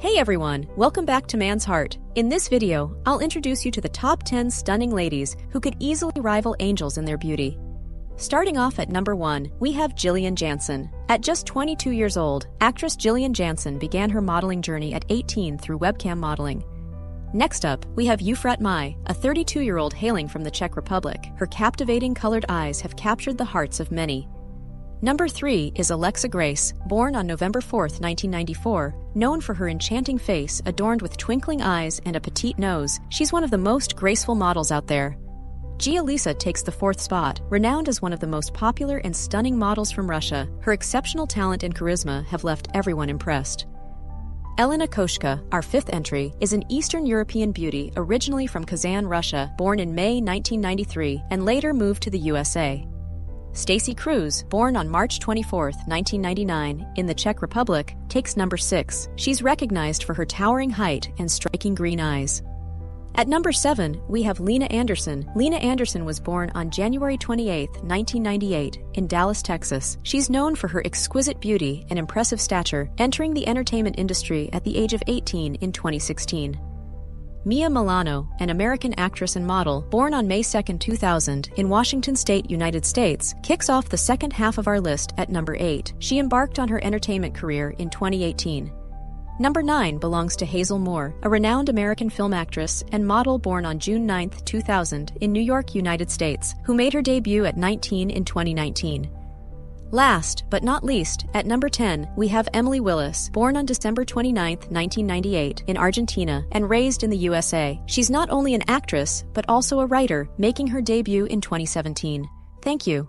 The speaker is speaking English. Hey everyone, welcome back to Man's Heart. In this video, I'll introduce you to the top 10 stunning ladies who could easily rival angels in their beauty. Starting off at number 1, we have Jillian Jansen. At just 22 years old, actress Jillian Jansen began her modeling journey at 18 through webcam modeling. Next up, we have Eufrat Mai, a 32-year-old hailing from the Czech Republic. Her captivating colored eyes have captured the hearts of many. Number 3 is Alexa Grace, born on November 4, 1994. Known for her enchanting face adorned with twinkling eyes and a petite nose, she's one of the most graceful models out there. Gia Lisa takes the fourth spot, renowned as one of the most popular and stunning models from Russia. Her exceptional talent and charisma have left everyone impressed. Elena Koshka, our fifth entry, is an Eastern European beauty originally from Kazan, Russia, born in May 1993 and later moved to the USA. Stacy Cruz, born on March 24, 1999, in the Czech Republic, takes number 6. She's recognized for her towering height and striking green eyes. At number 7, we have Lena Anderson. Lena Anderson was born on January 28, 1998, in Dallas, Texas. She's known for her exquisite beauty and impressive stature, entering the entertainment industry at the age of 18 in 2016. Mia Milano, an American actress and model, born on May 2, 2000, in Washington State, United States, kicks off the second half of our list at number 8. She embarked on her entertainment career in 2018. Number 9 belongs to Hazel Moore, a renowned American film actress and model born on June 9, 2000, in New York, United States, who made her debut at 19 in 2019. Last, but not least, at number 10, we have Emily Willis, born on December 29, 1998, in Argentina and raised in the USA. She's not only an actress, but also a writer, making her debut in 2017. Thank you.